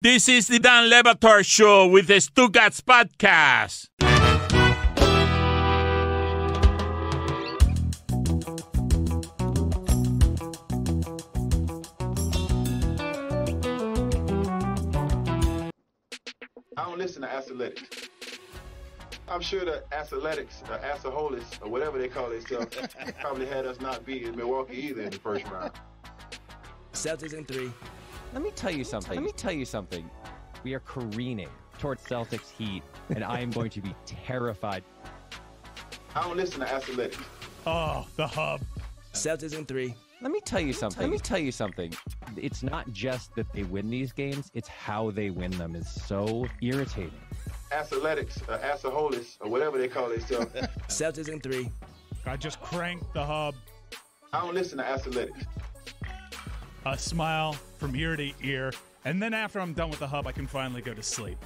This is the Dan Levator Show with the Stugatz Podcast. I don't listen to Athletics. I'm sure the Athletics, the Athletics, or whatever they call themselves, probably had us not be in Milwaukee either in the first round. Celtics in three. Let me tell you something. We are careening towards Celtics Heat, and I am going to be terrified. I don't listen to Athletics. Oh, the hub. Celtics in three. Let me tell you something. It's not just that they win these games. It's how they win them is so irritating. Athletics, or Athletics, or whatever they call themselves. Celtics in three. I just cranked the hub. I don't listen to Athletics. A smile from ear to ear, and then after I'm done with the hub, I can finally go to sleep.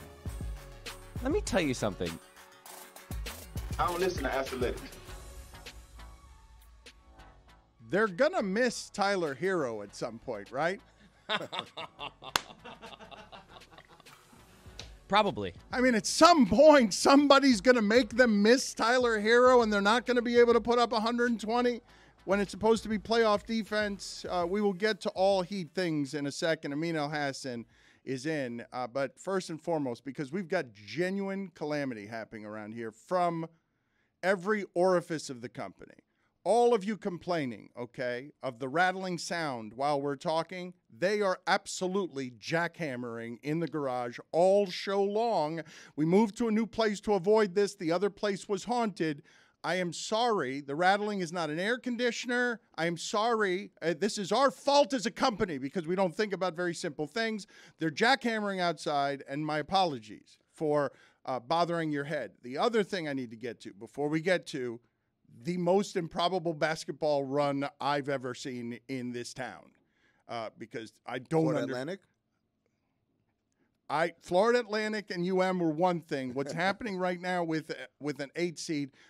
Let me tell you something. I don't listen to Athletics. They're going to miss Tyler Hero at some point, right? Probably. I mean, at some point, somebody's going to make them miss Tyler Hero, and they're not going to be able to put up 120. When it's supposed to be playoff defense, we will get to all Heat things in a second. Amin El Hassan is in. But first and foremost, because we've got genuine calamity happening around here from every orifice of the company. All of you complaining, okay, of the rattling sound while we're talking, they are absolutely jackhammering in the garage all show long. We moved to a new place to avoid this. The other place was haunted. I am sorry. The rattling is not an air conditioner. I am sorry. This is our fault as a company because we don't think about very simple things. They're jackhammering outside, and my apologies for bothering your head. The other thing I need to get to before we get to the most improbable basketball run I've ever seen in this town because I don't understand. Florida Atlantic and UM were one thing. What's happening right now with an 8 seed –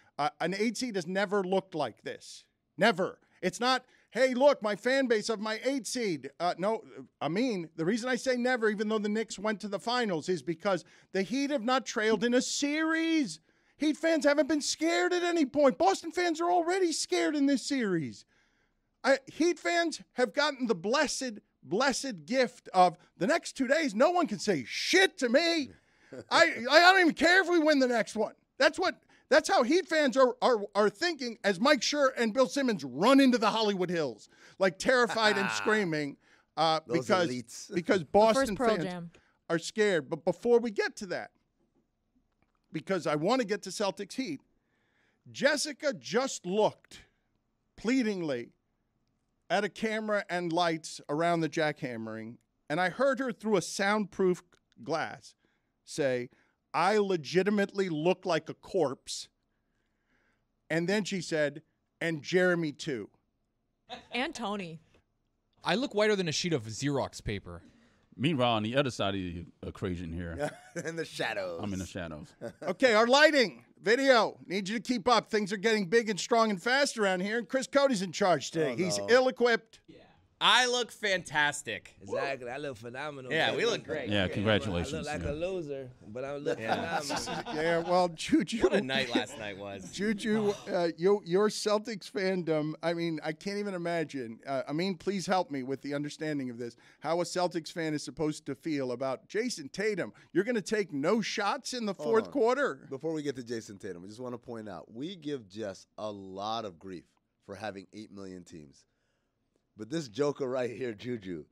an 8 seed has never looked like this. Never. It's not, hey, look, my fan base of my 8 seed. No, I mean, the reason I say never, even though the Knicks went to the finals, is because the Heat have not trailed in a series. Heat fans haven't been scared at any point. Boston fans are already scared in this series. Heat fans have gotten the blessed gift of the next 2 days. No one can say shit to me. I don't even care if we win the next one. That's how Heat fans are thinking as Mike Schur and Bill Simmons run into the Hollywood Hills, like terrified and screaming because Boston fans are scared. But before we get to that, because I want to get to Celtics Heat, Jessica just looked pleadingly at a camera and lights around the jackhammering, and I heard her through a soundproof glass say, I legitimately look like a corpse. And then she said, and Jeremy too. And Tony. I look whiter than a sheet of Xerox paper. Meanwhile, on the other side of the equation here. In the shadows. I'm in the shadows. Okay, our lighting, video. Need you to keep up. Things are getting big and strong and fast around here. And Chris Cody's in charge today. Oh, no. He's ill-equipped. Yeah. I look fantastic. Exactly. Woo. I look phenomenal. Yeah, we look great. Yeah, congratulations. I look like a loser, but I look phenomenal. Yeah, well, Juju. What a night last night was. Juju, your Celtics fandom, I mean, I can't even imagine. Amin, please help me with the understanding of this. How a Celtics fan is supposed to feel about Jason Tatum. You're going to take no shots in the fourth quarter. Before we get to Jason Tatum, I just want to point out, we give Jess a lot of grief for having 8 million teams. But this joker right here, Juju,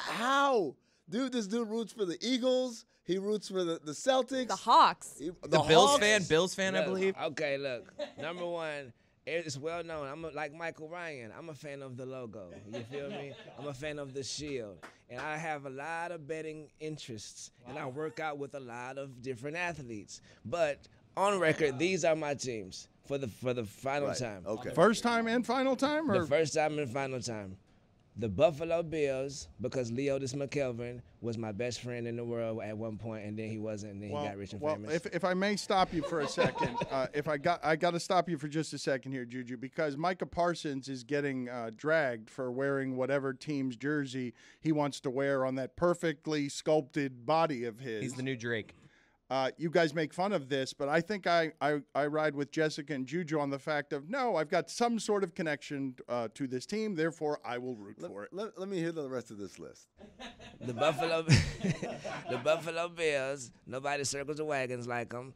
how? Dude, this dude roots for the Eagles. He roots for the Celtics. The Hawks. The Bills fan, look, I believe. Okay, look. Number one, it's well known. I'm like Michael Ryan. I'm a fan of the logo. You feel me? I'm a fan of the shield. And I have a lot of betting interests. Wow. And I work out with a lot of different athletes. But on record, these are my teams. For the final time. Okay. First time and final time? Or? The first time and final time. the Buffalo Bills because Leotis McKelvin was my best friend in the world at one point, and then he wasn't, and then he got rich and famous. If I may stop you for a second, I got to stop you for just a second here, Juju, because Micah Parsons is getting dragged for wearing whatever team's jersey he wants to wear on that perfectly sculpted body of his. He's the new Drake. You guys make fun of this, but I think I ride with Jessica and Juju on the fact of, no, I've got some sort of connection to this team, therefore I will root for it. Let me hear the rest of this list. The Buffalo the Buffalo Bills, nobody circles the wagons like them.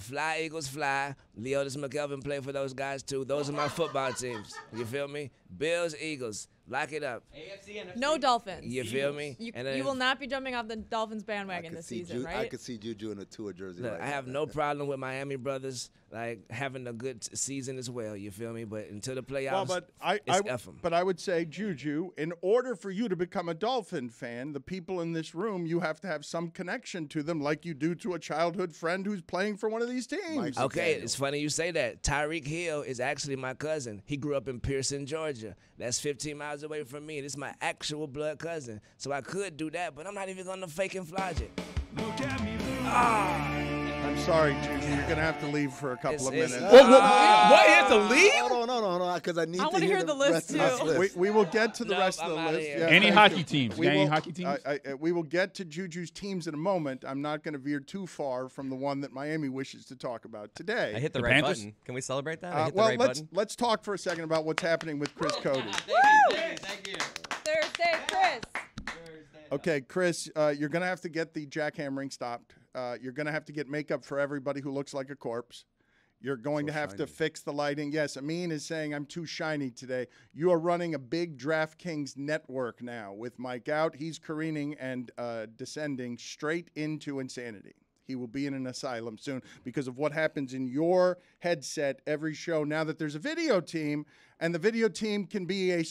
Fly, Eagles, fly. Leotis McKelvin played for those guys, too. Those are my football teams. You feel me? Bills, Eagles. Lock it up. AFC, NFC. No Dolphins. You feel me? You will not be jumping off the Dolphins bandwagon this season, right? I could see Juju in a tour jersey. Look, I have no problem with Miami brothers having a good season as well. You feel me? But until the playoffs, but I would say, Juju, in order for you to become a Dolphin fan, the people in this room, you have to have some connection to them, like you do to a childhood friend who's playing for one of these teams. Okay, it's funny you say that. Tyreek Hill is actually my cousin. He grew up in Pearson, Georgia. That's 15 miles away from me. This is my actual blood cousin. So I could do that, but I'm not even gonna fake and flog it. Look at me. I'm sorry, Juju. You're gonna have to leave for a couple of minutes. What? You have to leave? No, because I want to hear the list too. We will get to the rest of the list. Yeah, any hockey teams? Any hockey teams? We will get to Juju's teams in a moment. I'm not gonna veer too far from the one that Miami wishes to talk about today. I hit the right Panthers button. Can we celebrate that? I hit the right button. Let's talk for a second about what's happening with Chris Cody. Thank you. Thursday, Chris. Okay, Chris, you're going to have to get the jackhammering stopped. You're going to have to get makeup for everybody who looks like a corpse. You're going to have to fix the lighting. Yes, Amin is saying I'm too shiny today. You are running a big DraftKings network now. With Mike out, he's careening and descending straight into insanity. He will be in an asylum soon because of what happens in your headset every show now that there's a video team, and the video team can be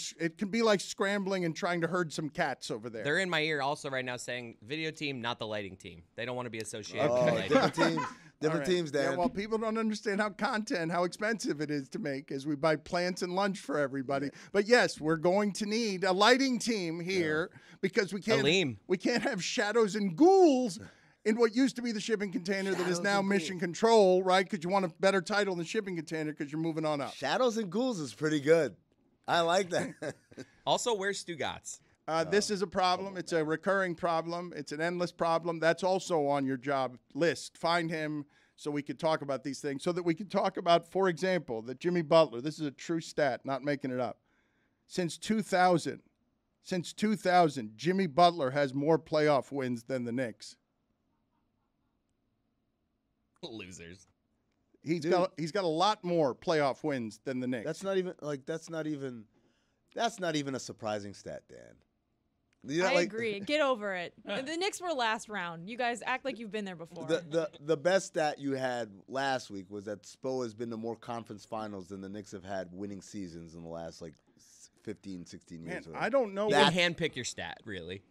like scrambling and trying to herd some cats over there. They're in my ear also right now saying video team, not the lighting team. They don't want to be associated with the lighting. Different teams, Dan. Yeah, well, people don't understand how expensive it is to make as we buy plants and lunch for everybody. Yeah. But yes, we're going to need a lighting team here because we can't have shadows and ghouls in what used to be the shipping container that is now Mission Control, right? Because you want a better title than shipping container because you're moving on up. Shadows and Ghouls is pretty good. I like that. Also, where's Stugatz? This is a problem. It's a recurring problem. It's an endless problem. That's also on your job list. Find him so we could talk about these things, so that we could talk about, for example, that Jimmy Butler, this is a true stat, not making it up, since 2000, Jimmy Butler has more playoff wins than the Knicks. Losers. He's got a lot more playoff wins than the Knicks. That's not even a surprising stat, Dan. You know, I agree. Get over it. The Knicks were last round. You guys act like you've been there before. The best stat you had last week was that Spo has been to more conference finals than the Knicks have had winning seasons in the last 15, 16 years. Man, I don't know. You can handpick your stat, really.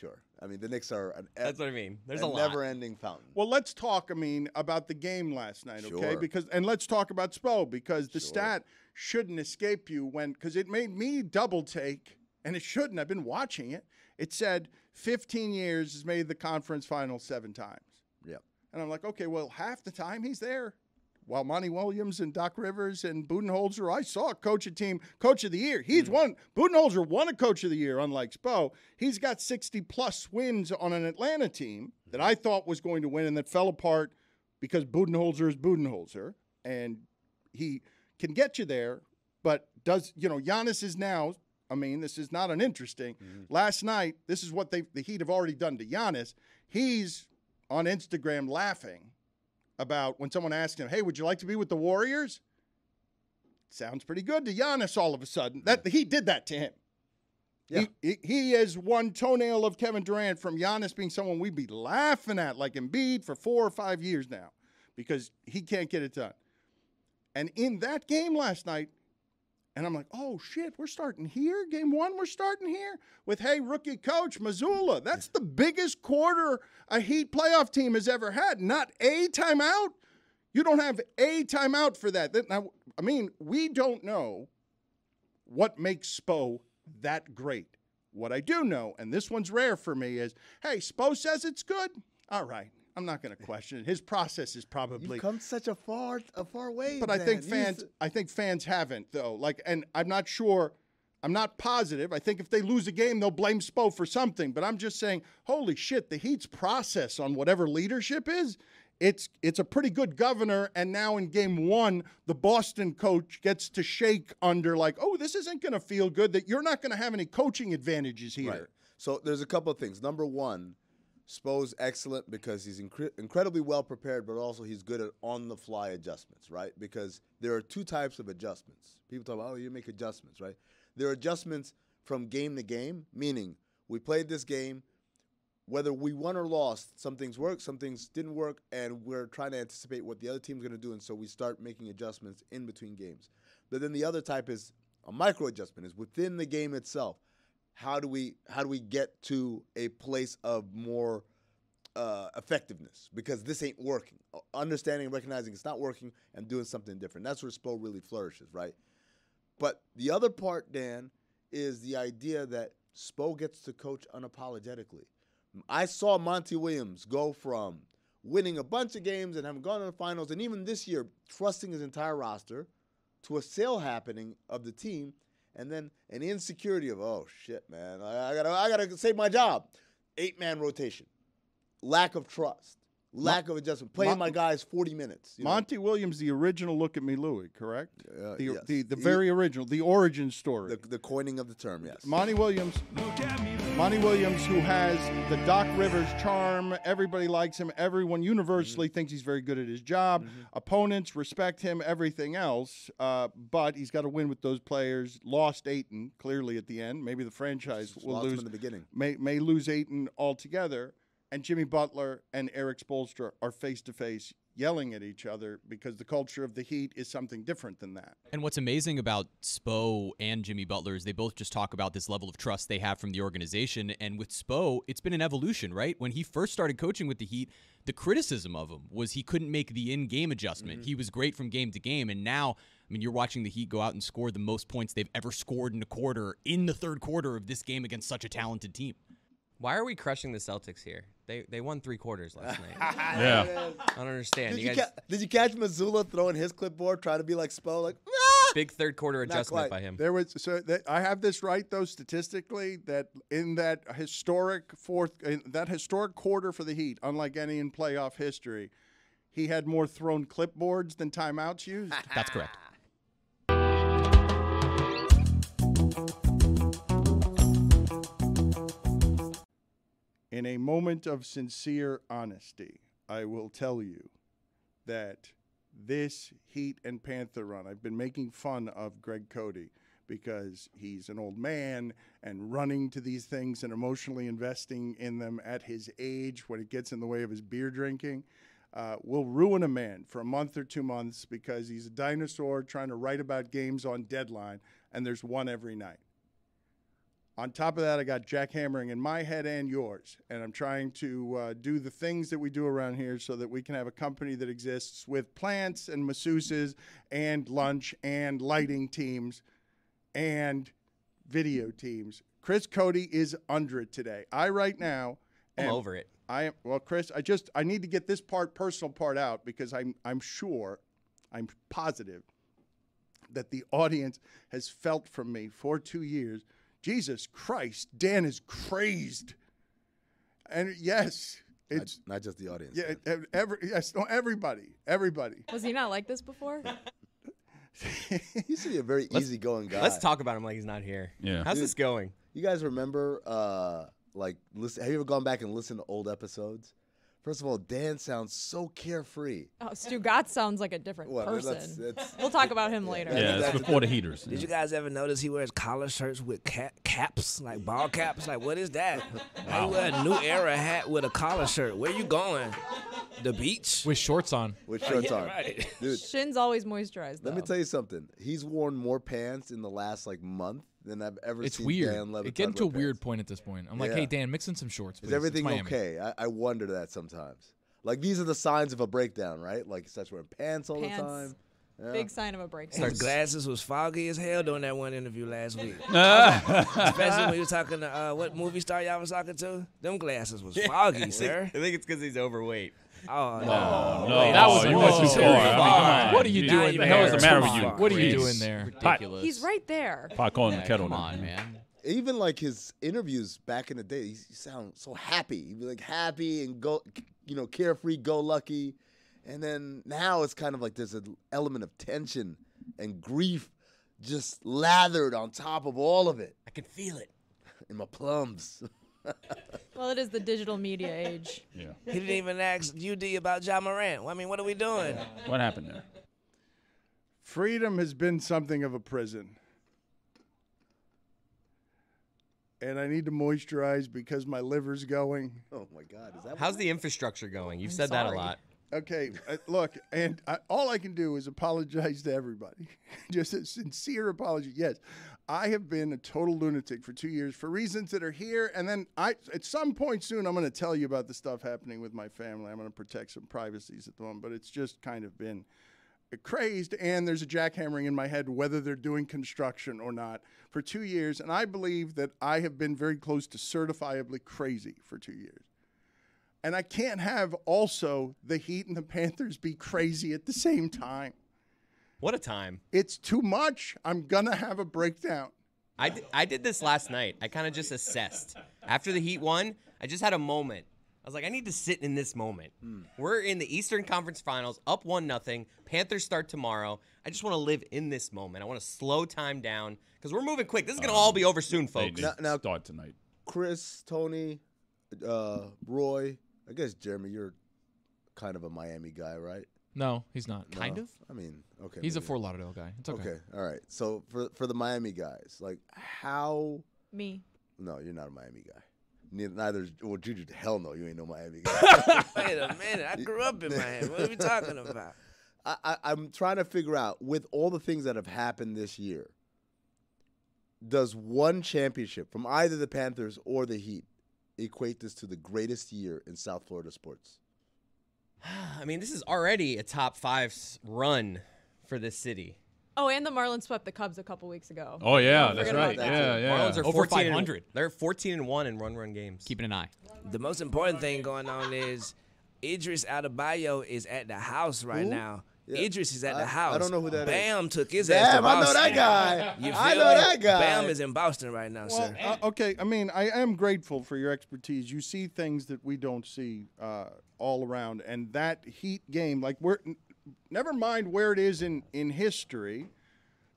Sure. I mean, the Knicks are that's what I mean. There's a never-ending fountain. Well, let's talk, about the game last night, okay? Sure. And let's talk about Spo, because the stat shouldn't escape you because it made me double-take, and it shouldn't. I've been watching it. It said 15 years has made the conference finals 7 times. Yep. And I'm like, okay, well, half the time he's there. While Monty Williams and Doc Rivers and Budenholzer, I saw coach a team, coach of the year. He's won. Budenholzer won a coach of the year, unlike Spo. He's got 60-plus wins on an Atlanta team that I thought was going to win and that fell apart because Budenholzer is Budenholzer. And he can get you there, but Giannis is now, this is not uninteresting. Last night, this is what the Heat have already done to Giannis. He's on Instagram laughing about when someone asked him, hey, would you like to be with the Warriors? Sounds pretty good to Giannis all of a sudden. He did that to him. Yeah. He is one toenail of Kevin Durant from Giannis being someone we'd be laughing at like Embiid for 4 or 5 years now because he can't get it done. And in that game last night, and I'm like, oh, shit, we're starting here? Game one, we're starting here? With, hey, rookie coach, Mazzulla. That's the biggest quarter a Heat playoff team has ever had. Not a timeout. You don't have a timeout for that. Now, we don't know what makes Spo that great. What I do know, and this one's rare for me, is, hey, Spo says it's good. All right. I'm not going to question it. His process is probably. You've come such a far way. But man. I think fans haven't, though. Like, and I'm not sure. I'm not positive. I think if they lose a game, they'll blame Spo for something. But I'm just saying, holy shit, the Heat's process on whatever leadership is, it's a pretty good governor. And now in game one, the Boston coach gets to shake under like, oh, this isn't going to feel good, that you're not going to have any coaching advantages here. Right. So there's a couple of things. Number one, Spo's excellent because he's incredibly well prepared, but also he's good at on-the-fly adjustments, right? Because there are two types of adjustments. People talk about, oh, you make adjustments, right? There are adjustments from game to game, meaning we played this game, whether we won or lost, some things worked, some things didn't work, and we're trying to anticipate what the other team's going to do, and so we start making adjustments in between games. But then the other type is a micro adjustment, is within the game itself. How do we get to a place of more effectiveness? Because this ain't working. Understanding and recognizing it's not working and doing something different. That's where Spo really flourishes, right? But the other part, Dan, is the idea that Spo gets to coach unapologetically. I saw Monty Williams go from winning a bunch of games and having gone to the finals, and even this year trusting his entire roster, to a sale happening of the team, and then an insecurity of, oh shit, man, I gotta save my job. 8-man rotation, lack of trust, lack of adjustment, playing my guys 40 minutes. Monty Williams, the original Look at Me Louie, correct? Yes. The very original, the origin story. The coining of the term, yes. Monty Williams. Look at me, Louie. Monty Williams, who has the Doc Rivers charm. Everybody likes him. Everyone universally thinks he's very good at his job. Opponents respect him, everything else. But he's got to win with those players. Lost Ayton, clearly, at the end. Maybe the franchise will lose. Lost him in the beginning. May lose Ayton altogether. And Jimmy Butler and Eric Spoelstra are face-to-face yelling at each other because the culture of the Heat is something different than that. And what's amazing about Spo and Jimmy Butler is they both just talk about this level of trust they have from the organization. And with Spo, it's been an evolution, right? When he first started coaching with the Heat, the criticism of him was he couldn't make the in-game adjustment. He was great from game to game, and now... I mean, you're watching the Heat go out and score the most points they've ever scored in a quarter in the third quarter of this game against such a talented team. Why are we crushing the Celtics here? They won 3 quarters last night. Yeah. I don't understand. Did you catch Mazzulla throwing his clipboard, trying to be like Spo? Like, ah! Big third-quarter adjustment by him. There was I have this right, though, statistically, that in that historic quarter for the Heat, unlike any in playoff history, he had more thrown clipboards than timeouts used. That's correct. In a moment of sincere honesty, I will tell you that this Heat and Panther run, I've been making fun of Greg Cody because he's an old man and running to these things and emotionally investing in them at his age when it gets in the way of his beer drinking, will ruin a man for a month or 2 months because he's a dinosaur trying to write about games on deadline, and there's one every night. On top of that, I got jackhammering in my head and yours, and I'm trying to do the things that we do around here so that we can have a company that exists with plants and masseuses and lunch and lighting teams and video teams. Chris Cody is under it today. I'm over it. Well, Chris, I need to get this personal part out because I'm positive that the audience has felt from me for 2 years, Jesus Christ, Dan is crazed. And yes, it's not just the audience. Yeah, everybody. Was he not like this before? He used to be a very easygoing guy. Let's talk about him like he's not here. Yeah. How's this going? You guys remember, have you ever gone back and listened to old episodes? First of all, Dan sounds so carefree. Oh, Stu Gott sounds like a different person. We'll talk about him later. Yeah, that's before the Heaters. Did you guys ever notice he wears collar shirts with caps, like ball caps? Like, what is that? Wow. He wears a New Era hat with a collar shirt. Where you going? The beach? With shorts on. With shorts on. Right. Dude, shins always moisturized, though. Let me tell you something. He's worn more pants in the last, like, month than I've ever seen Dan Levitt. It's weird. It's getting to a weird point at this point. I'm like, hey, Dan, mix in some shorts, please. Is everything okay? I wonder that sometimes. Like, these are the signs of a breakdown, right? Like, he starts wearing pants all the time. Yeah. Big sign of a break. Her glasses was foggy as hell during that one interview last week. Especially when you were talking to, what movie star y'all was talking to? Them glasses was foggy, sir. I think it's because he's overweight. Oh, no. That was too far. I mean, what are you doing there? What's the matter with you? What are you doing there? Ridiculous. He's right there. Pot calling the kettle. Come on, man. Even like his interviews back in the day, he sound so happy. He'd be like happy and go, you know, carefree, go lucky. And then now it's kind of like there's an element of tension and grief just lathered on top of all of it. I can feel it in my plums. Well, it is the digital media age. Yeah. He didn't even ask UD about Ja Morant. I mean, what are we doing? What happened there? Freedom has been something of a prison. And I need to moisturize because my liver's going. Oh, my God. Is that how's the infrastructure going? You've said that a lot. Okay, look, and all I can do is apologize to everybody. Just a sincere apology. Yes, I have been a total lunatic for 2 years for reasons that are here. And then at some point soon, I'm going to tell you about the stuff happening with my family. I'm going to protect some privacies at the moment, but it's just kind of been crazed. And there's a jackhammering in my head, whether they're doing construction or not, for 2 years. And I believe that I have been very close to certifiably crazy for 2 years. And I can't have also the Heat and the Panthers be crazy at the same time. What a time. It's too much. I'm going to have a breakdown. I did this last night. I kind of just assessed. After the Heat won, I just had a moment. I was like, I need to sit in this moment. We're in the Eastern Conference Finals, up 1-0. Panthers start tomorrow. I just want to live in this moment. I want to slow time down because we're moving quick. This is going to all be over soon, folks. Now, start tonight. Chris, Tony, Roy. I guess, Jeremy, you're kind of a Miami guy, right? No, he's not. No? Kind of? I mean, okay. He's maybe a Fort Lauderdale guy. It's okay. Okay, all right. So for the Miami guys, like how? Me. No, you're not a Miami guy. Neither well, Juju, hell no, you ain't no Miami guy. Wait a minute. I grew up in Miami. What are we talking about? I'm trying to figure out, with all the things that have happened this year, does one championship from either the Panthers or the Heat equate this to the greatest year in South Florida sports? I mean, this is already a top five run for this city. Oh, and the Marlins swept the Cubs a couple weeks ago. Oh yeah, that's right. Yeah. Marlins are over 500. They're 14-1 in run games. Keeping an eye. The most important thing going on is Idris Adebayo is at the house right now. Yeah. Idris is at the house. I don't know who that is. Bam took his ass to Boston. I know that guy. I know that guy. Bam is in Boston right now, sir. Okay, I mean, I am grateful for your expertise. You see things that we don't see all around. And that Heat game, like, never mind where it is in history,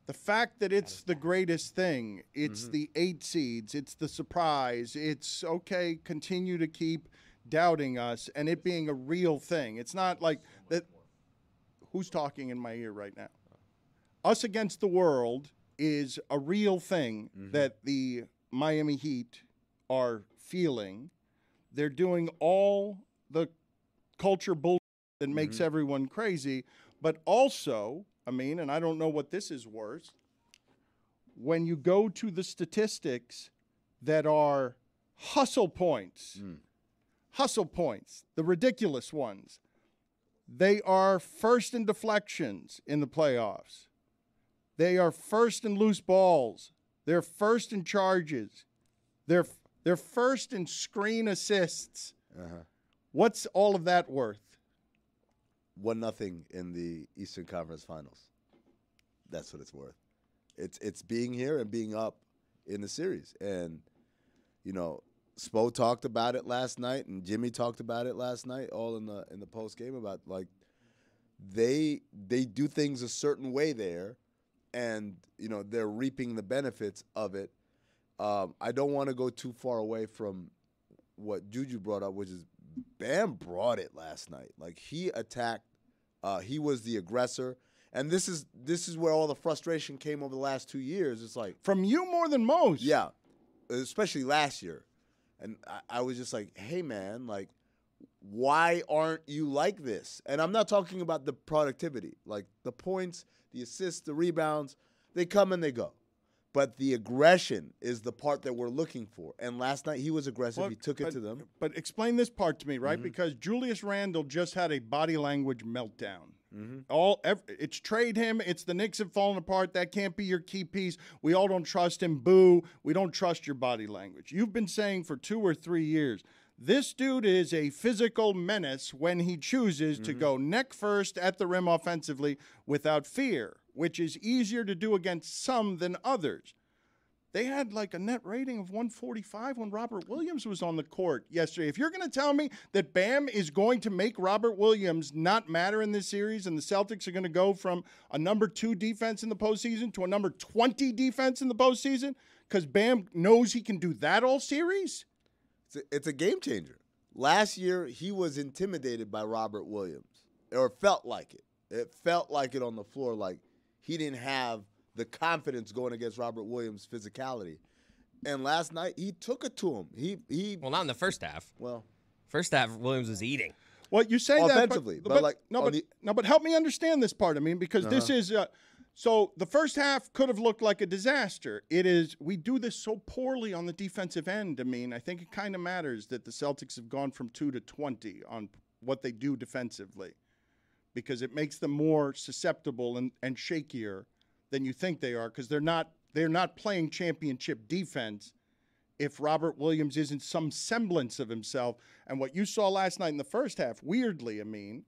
the fact that it's the greatest thing, it's the 8 seeds, it's the surprise, it's, okay, continue to keep doubting us, and it being a real thing. It's not like that. Who's talking in my ear right now? Us against the world is a real thing that the Miami Heat are feeling. They're doing all the culture bullshit that makes everyone crazy. But also, I mean, and I don't know what this is worse, when you go to the statistics that are hustle points, the ridiculous ones, they are first in deflections in the playoffs. They are first in loose balls. They're first in charges. They're first in screen assists. What's all of that worth? 1-0 in the Eastern Conference Finals. That's what it's worth. It's being here and being up in the series. And, you know, Spo talked about it last night, and Jimmy talked about it last night, all in the post game about, like, they do things a certain way there, and, you know, they're reaping the benefits of it. I don't want to go too far away from what Juju brought up, which is Bam brought it last night. Like, he attacked, he was the aggressor. And this is where all the frustration came over the last 2 years. It's like, from you more than most. Yeah, especially last year. And I was just like, hey, man, like, why aren't you like this? And I'm not talking about the productivity. Like, the points, the assists, the rebounds, they come and they go. But the aggression is the part that we're looking for. And last night he was aggressive. Look, he took it to them. But explain this part to me, right? Because Julius Randle just had a body language meltdown Mm-hmm. It's trade him. It's the Knicks have fallen apart. That can't be your key piece. We all don't trust him. Boo. We don't trust your body language. You've been saying for 2 or 3 years, this dude is a physical menace when he chooses to go neck first at the rim offensively without fear, which is easier to do against some than others. They had like a net rating of 145 when Robert Williams was on the court yesterday. If you're going to tell me that Bam is going to make Robert Williams not matter in this series and the Celtics are going to go from a number 2 defense in the postseason to a number 20 defense in the postseason because Bam knows he can do that all series? It's a game changer. Last year, he was intimidated by Robert Williams, or felt like it. It felt like it on the floor, like he didn't have the confidence going against Robert Williams' physicality. And last night, he took it to him. Well, not in the first half. Well, first half, Williams was eating. Well, you say that offensively, but help me understand this part. I mean, because this is so the first half could have looked like a disaster. It is, we do this so poorly on the defensive end. I mean, I think it kind of matters that the Celtics have gone from 2 to 20 on what they do defensively, because it makes them more susceptible and shakier than you think they are, because they're not playing championship defense if Robert Williams isn't some semblance of himself. And what you saw last night in the first half, weirdly, I mean,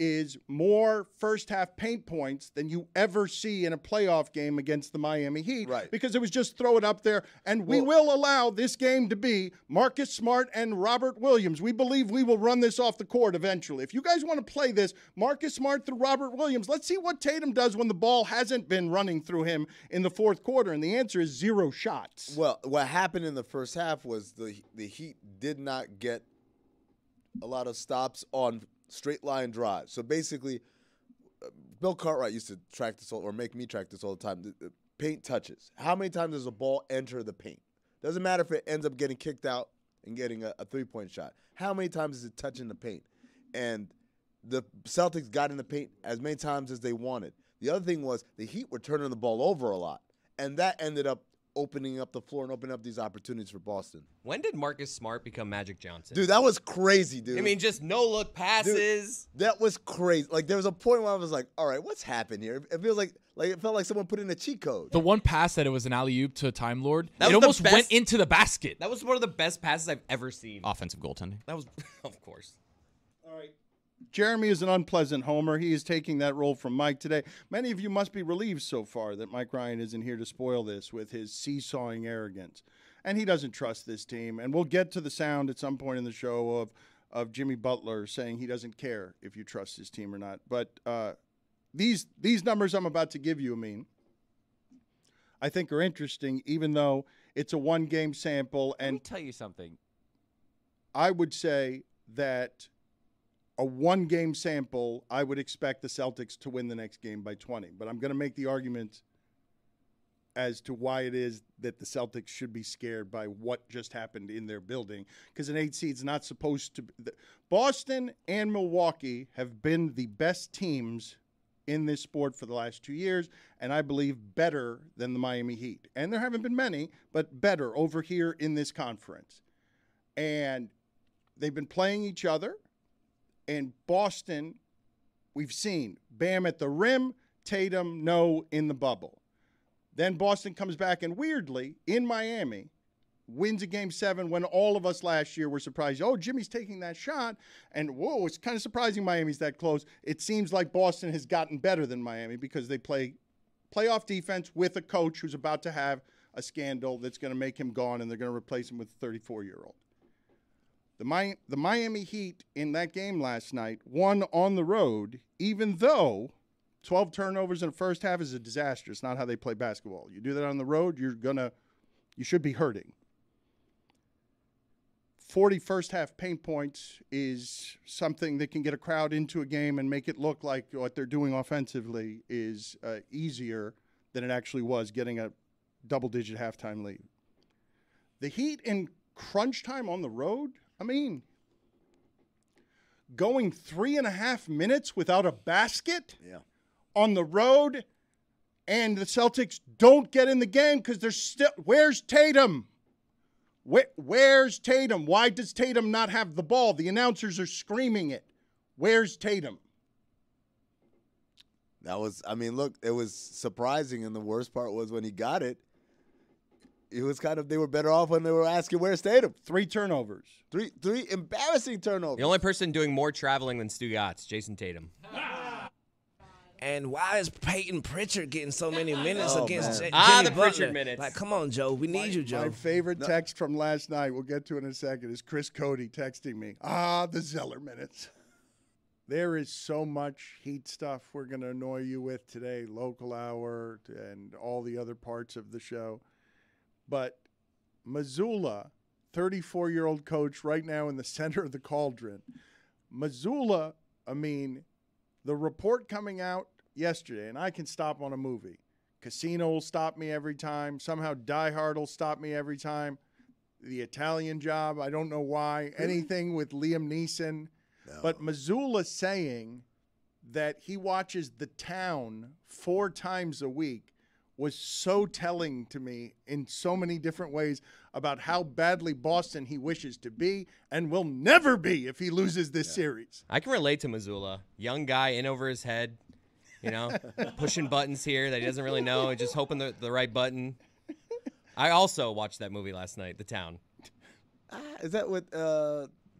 is more first half paint points than you ever see in a playoff game against the Miami Heat. Right. Because it was just throw it up there, and we will allow this game to be Marcus Smart and Robert Williams. We believe we will run this off the court eventually. If you guys want to play this, Marcus Smart through Robert Williams, let's see what Tatum does when the ball hasn't been running through him in the fourth quarter, and the answer is 0 shots. Well, what happened in the first half was the Heat did not get a lot of stops on straight line drive. So basically, Bill Cartwright used to track this all, or make me track this all the time. The paint touches. How many times does a ball enter the paint? Doesn't matter if it ends up getting kicked out and getting a three-point shot. How many times is it touching the paint? And the Celtics got in the paint as many times as they wanted. The other thing was the Heat were turning the ball over a lot, and that ended up opening up the floor and opening up these opportunities for Boston. When did Marcus Smart become Magic Johnson? Dude, that was crazy, dude. I mean, just no-look passes. Dude, that was crazy. Like, there was a point where I was like, all right, what's happened here? It feels like it felt like someone put in a cheat code. The one pass that it was an alley-oop to a Time Lord, it almost went into the basket. That was one of the best passes I've ever seen. Offensive goaltending. That was, of course. All right. Jeremy is an unpleasant homer. He is taking that role from Mike today. Many of you must be relieved so far that Mike Ryan isn't here to spoil this with his seesawing arrogance. And he doesn't trust this team. And we'll get to the sound at some point in the show of Jimmy Butler saying he doesn't care if you trust his team or not. But these numbers I'm about to give you, I think are interesting, even though it's a one-game sample. And let me tell you something. I would say that a one-game sample, I would expect the Celtics to win the next game by 20. But I'm going to make the argument as to why it is that the Celtics should be scared by what just happened in their building, because an 8 seed's not supposed to be. Boston and Milwaukee have been the best teams in this sport for the last 2 years, and I believe better than the Miami Heat. And there haven't been many, but better over here in this conference. And they've been playing each other. And Boston, we've seen Bam at the rim, Tatum, no, in the bubble. Then Boston comes back and weirdly, in Miami, wins a Game 7 when all of us last year were surprised. Oh, Jimmy's taking that shot. And, whoa, it's kind of surprising Miami's that close. It seems like Boston has gotten better than Miami because they play playoff defense with a coach who's about to have a scandal that's going to make him gone, and they're going to replace him with a 34-year-old. The Miami Heat in that game last night won on the road, even though 12 turnovers in the first half is a disaster. It's not how they play basketball. You do that on the road, you should be hurting. 40 first half paint points is something that can get a crowd into a game and make it look like what they're doing offensively is easier than it actually was, getting a double-digit halftime lead. The Heat in crunch time on the road, going 3.5 minutes without a basket on the road, and the Celtics don't get in the game because they're still – where's Tatum? Where's Tatum? Why does Tatum not have the ball? The announcers are screaming it. Where's Tatum? That was, I mean, look, it was surprising, and the worst part was when he got it, it was kind of, they were better off when they were asking where's Tatum. Three turnovers. Three embarrassing turnovers. The only person doing more traveling than Stu Gatz, Jason Tatum. And why is Peyton Pritchard getting so many minutes against Jimmy Butler? Pritchard minutes. Like, come on, Joe. We need you, Joe. My favorite text from last night, we'll get to it in a second, is Chris Cody texting me. The Zeller minutes. There is so much Heat stuff we're going to annoy you with today, local hour and all the other parts of the show. But Mazzulla, 34-year-old coach right now in the center of the cauldron. Mazzulla, I mean, the report coming out yesterday, and I can stop on a movie. Casino will stop me every time. Somehow Die Hard will stop me every time. The Italian Job, I don't know why. Anything with Liam Neeson. No. But Mazzulla saying that he watches The Town 4 times a week was so telling to me in so many different ways about how badly Boston he wishes to be and will never be if he loses this series. I can relate to Mazzulla. Young guy in over his head, you know, pushing buttons here that he doesn't really know, just hoping the right button. I also watched that movie last night, The Town. Is that with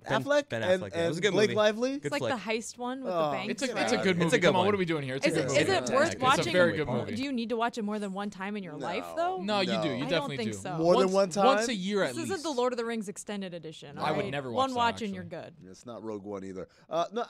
Affleck? Ben Affleck, yeah. It was a good Blake movie. Lively? Good it's like flick. The heist one with the bank. It's a good movie. It's a good Come on, what are we doing here? It's a good movie. Is it worth watching? It's a very good movie. Do you need to watch it more than one time in your life, though? No, you do. You definitely do. I don't think so. More than one time? Once a year at least. This isn't the Lord of the Rings extended edition. No. Right? I would never watch that, and you're good. It's not Rogue One either. No,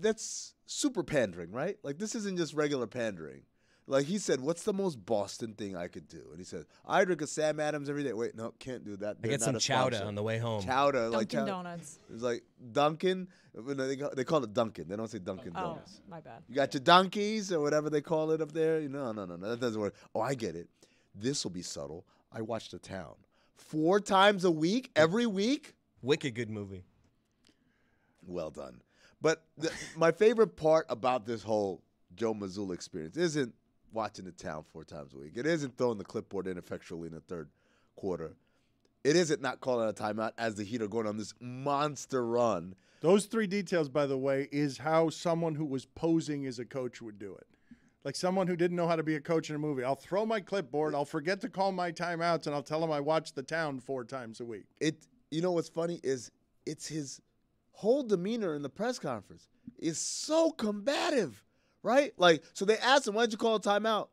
that's super pandering, right? Like, this isn't just regular pandering. Like, he said, what's the most Boston thing I could do? And he said, I drink a Sam Adams every day. Wait, no, can't do that. They're I get some chowder on the way home. Chowder. Dunkin' Donuts. It's like Dunkin'. They call it Dunkin'. They don't say Dunkin' Donuts. Oh, my bad. You got your donkeys or whatever they call it up there. No, that doesn't work. Oh, I get it. This will be subtle. I watch The Town 4 times a week, every week. Wicked good movie. Well done. But my favorite part about this whole Joe Mazzulla experience isn't watching The Town 4 times a week. It isn't throwing the clipboard ineffectually in the third quarter. It isn't not calling a timeout as the Heat are going on this monster run. Those 3 details, by the way, is how someone who was posing as a coach would do it. Like someone who didn't know how to be a coach in a movie. I'll throw my clipboard, I'll forget to call my timeouts, and I'll tell him I watched The Town 4 times a week. You know what's funny is it's his whole demeanor in the press conference is so combative. Right? Like, so they asked him, why did you call a timeout?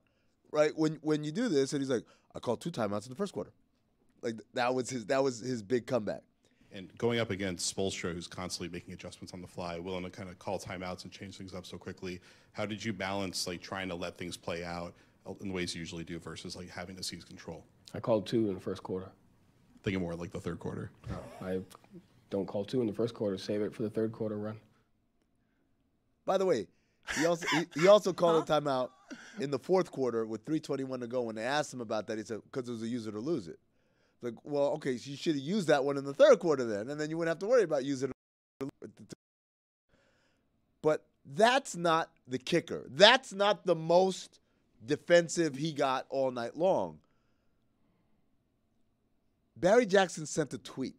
Right? When you do this, and he's like, I called 2 timeouts in the first quarter. Like, that was his big comeback. And going up against Spoelstra, who's constantly making adjustments on the fly, willing to kind of call timeouts and change things up so quickly, how did you balance, like, trying to let things play out in the ways you usually do versus, like, having to seize control? I called 2 in the first quarter. Thinking more like the third quarter. No, I don't call 2 in the first quarter. Save it for the third quarter run. By the way, he also called a timeout in the fourth quarter with 3:21 to go. When they asked him about that, he said, because it was a use it or lose it. It's like, well, okay, so you should have used that one in the third quarter then, and then you wouldn't have to worry about using it. But that's not the kicker. That's not the most defensive he got all night long. Barry Jackson sent a tweet.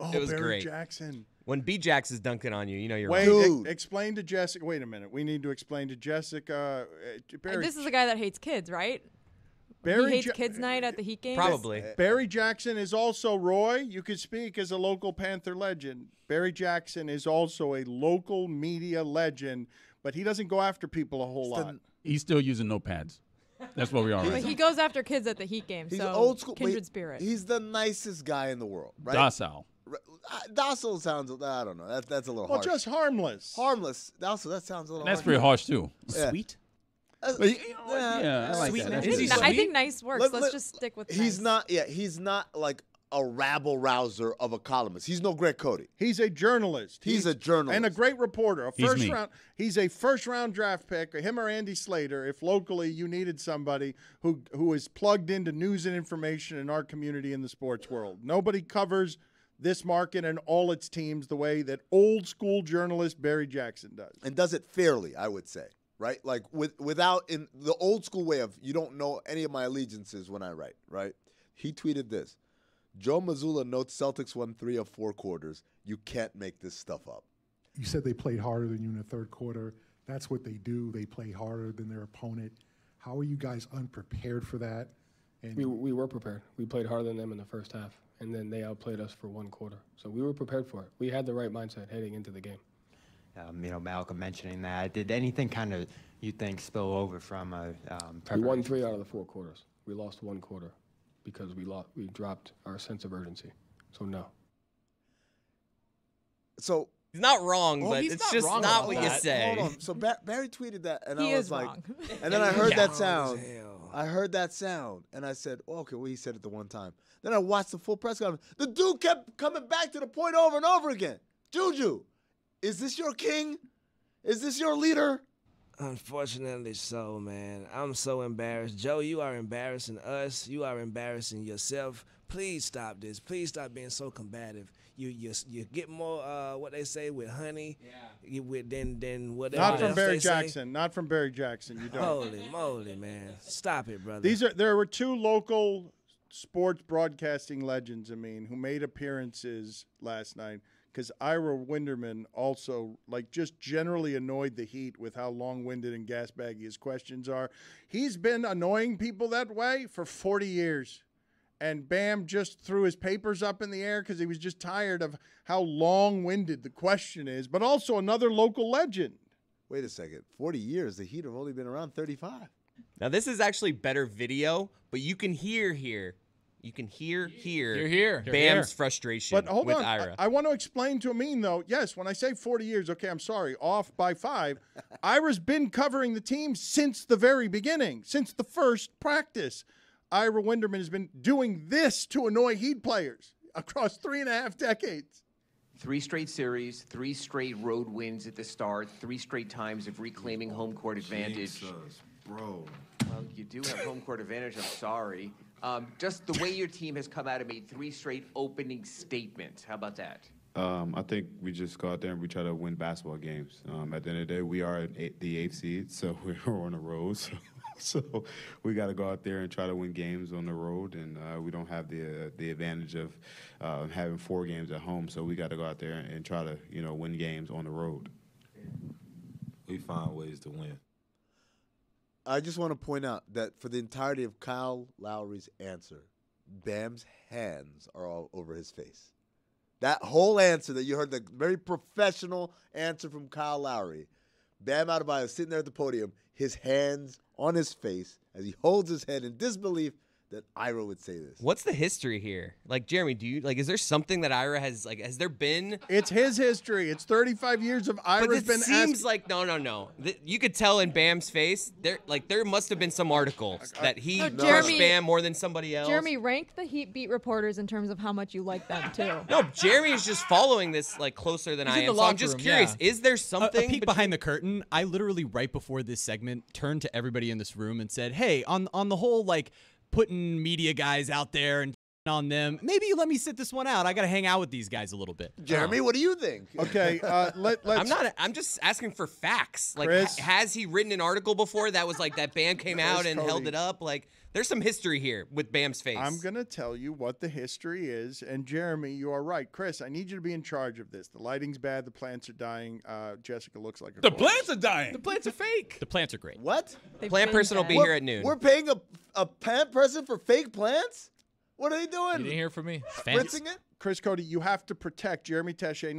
Oh, it was Barry Jackson. When B-Jax is dunking on you, you know you're right. Wait, explain to Jessica. Wait a minute. We need to explain to Jessica. This is the guy that hates kids, right? Barry he hates kids night at the Heat game? Probably. Barry Jackson is also, Roy, you could speak as a local Panther legend. Barry Jackson is also a local media legend, but he doesn't go after people a whole lot. He's still using notepads. That's what we are. But he goes after kids at the Heat game, he's so old school, kindred spirit. He's the nicest guy in the world, right? Docile. Docile sounds, I don't know. That's a little harsh. Well, just harmless. Harmless. Docile, that sounds a little harsh. That's pretty harsh, too. Yeah. Sweet? Yeah, I like sweet. That. Is he sweet? I think nice works. Let's just stick with he's nice. He's not like a rabble-rouser of a columnist. He's no Greg Cody. He's a journalist. He's a journalist. And a great reporter. He's a first-round draft pick, him or Andy Slater, if locally you needed somebody who is plugged into news and information in our community in the sports world. Nobody covers this market and all its teams the way that old school journalist Barry Jackson does. And does it fairly, I would say, right? Like without in the old school way of you don't know any of my allegiances when I write, right? He tweeted this. Joe Mazzulla notes Celtics won 3 of 4 quarters. You can't make this stuff up. You said they played harder than you in the third quarter. That's what they do. They play harder than their opponent. How are you guys unprepared for that? And we were prepared. We played harder than them in the first half, and then they outplayed us for one quarter. So we were prepared for it. We had the right mindset heading into the game. You know, Malcolm mentioning that, did anything kind of, you think, spill over from a preparation? We won 3 out of the 4 quarters. We lost one quarter because we dropped our sense of urgency. So, no. So he's not wrong, well, but it's just not what you say. Hold on. So Barry tweeted that, and I was like, and then I heard that sound. I heard that sound, and I said, oh, okay, well, he said it the one time. Then I watched the full press conference. The dude kept coming back to the point over and over again. Juju, is this your king? Is this your leader? Unfortunately so, man. I'm so embarrassed. Joe, you are embarrassing us. You are embarrassing yourself. Please stop this. Please stop being so combative. You get more what they say with honey. Yeah. With then whatever. Not from Barry Jackson. Not from Barry Jackson. You don't. Holy moly, man! Stop it, brother. There were 2 local sports broadcasting legends. I mean, who made appearances last night. Because Ira Winderman also, like, just generally annoyed the Heat with how long-winded and gas-baggy his questions are. He's been annoying people that way for 40 years. And Bam just threw his papers up in the air because he was just tired of how long-winded the question is. But also another local legend. Wait a second. 40 years? The Heat have only been around 35. Now, this is actually better video, but you can hear here. You can hear Bam's frustration with Ira. But hold on. I want to explain to Amin, though. Yes, when I say 40 years, okay, I'm sorry, off by 5. Ira's been covering the team since the very beginning, since the first practice. Ira Winderman has been doing this to annoy Heat players across 3.5 decades. 3 straight series, 3 straight road wins at the start, 3 straight times of reclaiming home court advantage. Jesus, bro. Well, you do have home court advantage, I'm sorry. Just the way your team has come out and made 3 straight opening statements. How about that? I think we just go out there and we try to win basketball games. At the end of the day, we are the 8th seed, so we're on the road. So we got to go out there and try to win games on the road, and we don't have the advantage of having 4 games at home. So we got to go out there and try to win games on the road. We find ways to win. I just want to point out that for the entirety of Kyle Lowry's answer, Bam's hands are all over his face. That whole answer that you heard, the very professional answer from Kyle Lowry, Bam Adebayo sitting there at the podium, his hands on his face as he holds his head in disbelief that Ira would say this. What's the history here? Like, Jeremy, do you, like, is there something that Ira has, like, has there been? It's his history. It's 35 years of Ira's been asked. But it seems like, no. You could tell in Bam's face, there must have been some article that he pushed Bam more than somebody else. Jeremy, rank the Heat beat reporters in terms of how much you like them, too. No, Jeremy is just following this, like, closer than I am. So I'm just curious, is there something? A peek behind the curtain, I literally, right before this segment, turned to everybody in this room and said, hey, on the whole, like, putting media guys out there and on them. Maybe you let me sit this one out. I got to hang out with these guys a little bit. Jeremy, what do you think? Okay, let's. I'm just asking for facts. Like, Chris, has he written an article before that was like that Bam came out and Cody held it up? Like, there's some history here with Bam's face. I'm going to tell you what the history is. And Jeremy, you are right. Chris, I need you to be in charge of this. The lighting's bad. The plants are dying. Jessica looks like a corpse. Plants are dying. The plants are fake. The plants are great. What? Plant person will be here at noon. We're paying a plant person for fake plants? What are they doing? You didn't hear from me. Spritzing it? Chris Cody, you have to protect Jeremy Taché.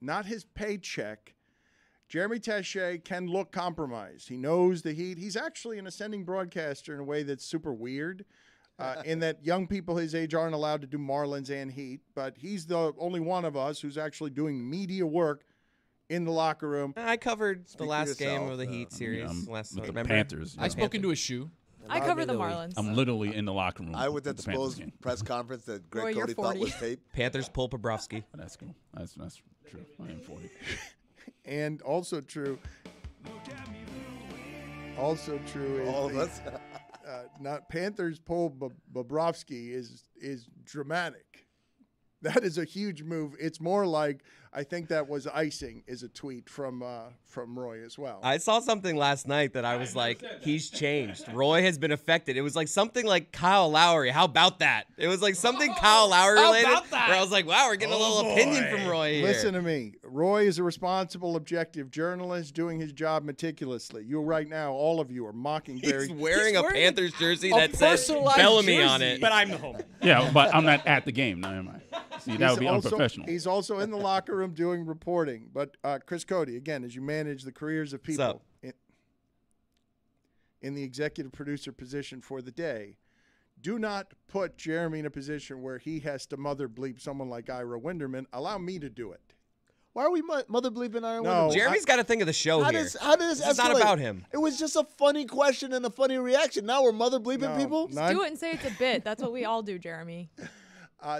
Not his paycheck. Jeremy Taché can look compromised. He knows the Heat. He's actually an ascending broadcaster in a way that's super weird, in that young people his age aren't allowed to do Marlins and Heat, but he's the only one of us who's actually doing media work in the locker room. I covered the last game of the Heat series. Last with the Panthers. Yeah. I spoke into a shoe. I cover the Marlins. I'm literally in the locker room. I was at the Bills press conference that Greg Cody thought was tape. Panthers pull Bobrovsky. That's cool. That's true. I am 40. And also true. Also true is all of us. Not Panthers pull Bobrovsky is dramatic. That is a huge move. It's more like I think that was icing is a tweet from Roy as well. I saw something last night that I was like, he's changed. Roy has been affected. It was like something like Kyle Lowry. How about that? It was like something Kyle Lowry related. How about that? Where I was like, wow, we're getting a little opinion from Roy here. Listen to me. Roy is a responsible, objective journalist doing his job meticulously. You right now, all of you are mocking Barry. He's wearing a Panthers jersey that says Bellamy on it. But I'm the home. Yeah, but I'm not at the game. Now am I? See, that would be unprofessional. He's also in the locker room. Doing reporting, but Chris Cody, again, as you manage the careers of people in the executive producer position for the day, do not put Jeremy in a position where he has to mother bleep someone like Ira Winderman. Allow me to do it. Why are we mother bleeping Ira Winderman? Jeremy's got to think of the show here. It's not about him. It was just a funny question and a funny reaction. Now we're mother bleeping people? Just do it and say it's a bit. That's what we all do, Jeremy.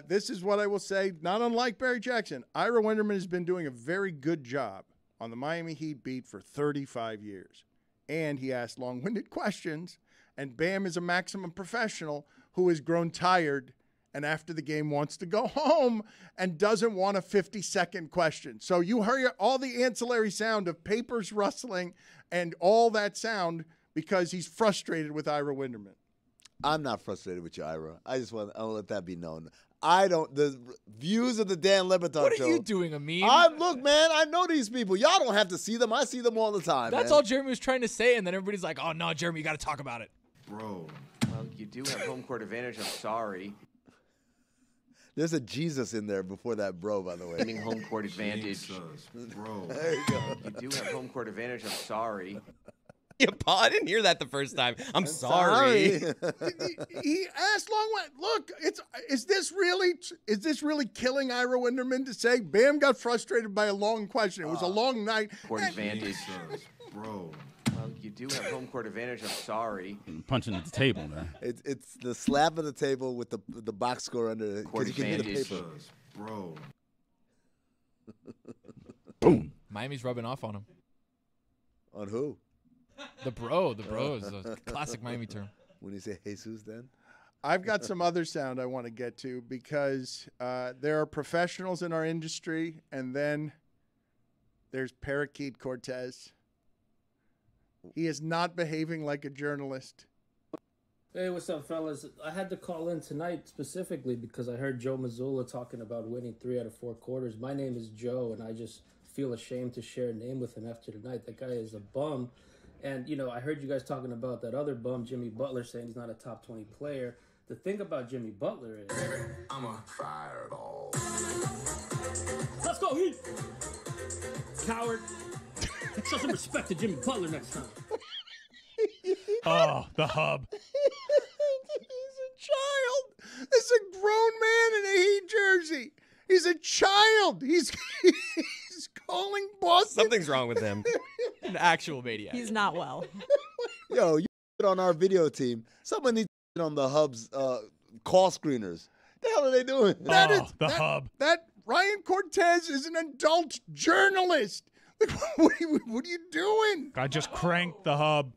This is what I will say, not unlike Barry Jackson. Ira Winderman has been doing a very good job on the Miami Heat beat for 35 years. And he asked long-winded questions. And Bam is a maximum professional who has grown tired and after the game wants to go home and doesn't want a 50-second question. So you hear all the ancillary sound of papers rustling and all that sound because he's frustrated with Ira Winderman. I'm not frustrated with you, Ira. I want to let that be known. The views of the Dan Leberton show. What are you doing, Amin? Look, man, I know these people. Y'all don't have to see them. I see them all the time. That's all Jeremy was trying to say, and then everybody's like, oh, no, Jeremy, you got to talk about it. Bro. Well, you do have home court advantage. I'm sorry. There's a Jesus in there before that bro, by the way. I mean, home court advantage. Jesus, bro. There you go. You do have home court advantage. I'm sorry. Yeah, Paul, I didn't hear that the first time. I'm sorry. He asked look, is this really killing Ira Winderman to say Bam got frustrated by a long question? It was a long night. Court advantage, bro. Well, you do have home court advantage. I'm sorry. Punching at the table, man. It's the slap of the table with the box score under it. Court advantage, bro. Boom. Miami's rubbing off on him. On who? The bro is a classic Miami term. When you say Jesus, then? I've got some other sound I want to get to because there are professionals in our industry, and then there's Parakeet Cortez. He is not behaving like a journalist. Hey, what's up, fellas? I had to call in tonight specifically because I heard Joe Mazzulla talking about winning 3 out of 4 quarters. My name is Joe, and I just feel ashamed to share a name with him after tonight. That guy is a bum. And, you know, I heard you guys talking about that other bum, Jimmy Butler, saying he's not a top 20 player. The thing about Jimmy Butler is... I'm a fireball. Let's go, Heat! Coward. Show some respect to Jimmy Butler next time. Oh, the hub. He's a child. It's a grown man in a Heat jersey. He's a child. He's calling Boston. Something's wrong with him. An actual maniac. He's not well. Yo, you on our video team. Someone needs to on the Hub's call screeners. The hell are they doing? Oh, that is the hub. That Ryan Cortez is an adult journalist. What are you doing? I just cranked the Hub.